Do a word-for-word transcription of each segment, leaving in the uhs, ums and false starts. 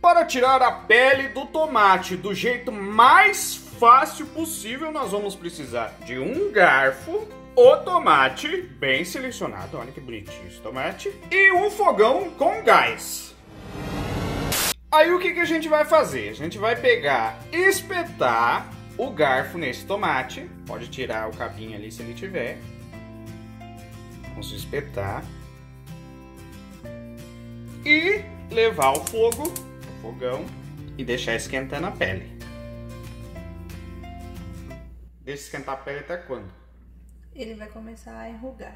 Para tirar a pele do tomate do jeito mais fácil possível, nós vamos precisar de um garfo, o tomate bem selecionado, olha que bonitinho esse tomate, e um fogão com gás. Aí o que que a gente vai fazer? A gente vai pegar, espetar o garfo nesse tomate, pode tirar o cabinho ali se ele tiver, vamos espetar e levar ao fogo, ao fogão, e deixar esquentando a pele. Deixa esquentar a pele até quando? Ele vai começar a enrugar.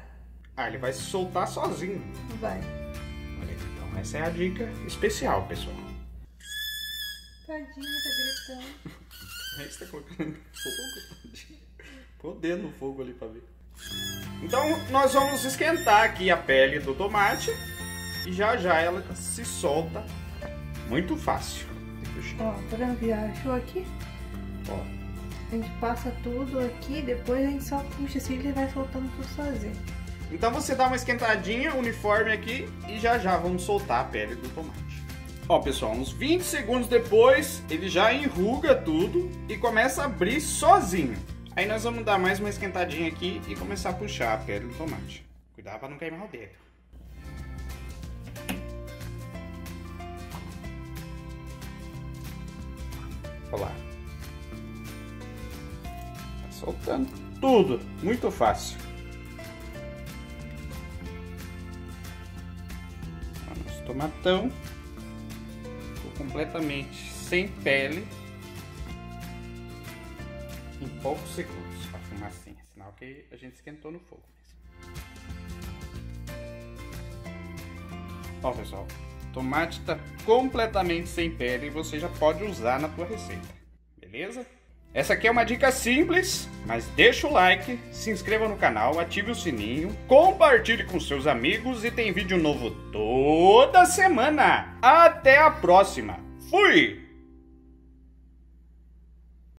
Ah, ele vai se soltar sozinho. Vai. Olha, então essa é a dica especial, pessoal. Tadinha, tá gritando. Aí você tá colocando fogo, tadinha. Põe o dedo no fogo ali pra ver. Então nós vamos esquentar aqui a pele do tomate e já já ela se solta. Muito fácil. Ó, pra virar, achou aqui? Ó. A gente passa tudo aqui, depois a gente só puxa assim e ele vai soltando tudo sozinho. Então você dá uma esquentadinha, uniforme aqui, e já já vamos soltar a pele do tomate. Ó pessoal, uns vinte segundos depois ele já enruga tudo e começa a abrir sozinho. Aí nós vamos dar mais uma esquentadinha aqui e começar a puxar a pele do tomate. Cuidado para não queimar o dedo. Olha lá. Soltando tudo, muito fácil. O nosso tomatão ficou completamente sem pele em poucos segundos. A fumacinha, sinal que a gente esquentou no fogo mesmo. Ó pessoal, o tomate está completamente sem pele e você já pode usar na tua receita, beleza? Essa aqui é uma dica simples, mas deixa o like, se inscreva no canal, ative o sininho, compartilhe com seus amigos e tem vídeo novo toda semana. Até a próxima. Fui!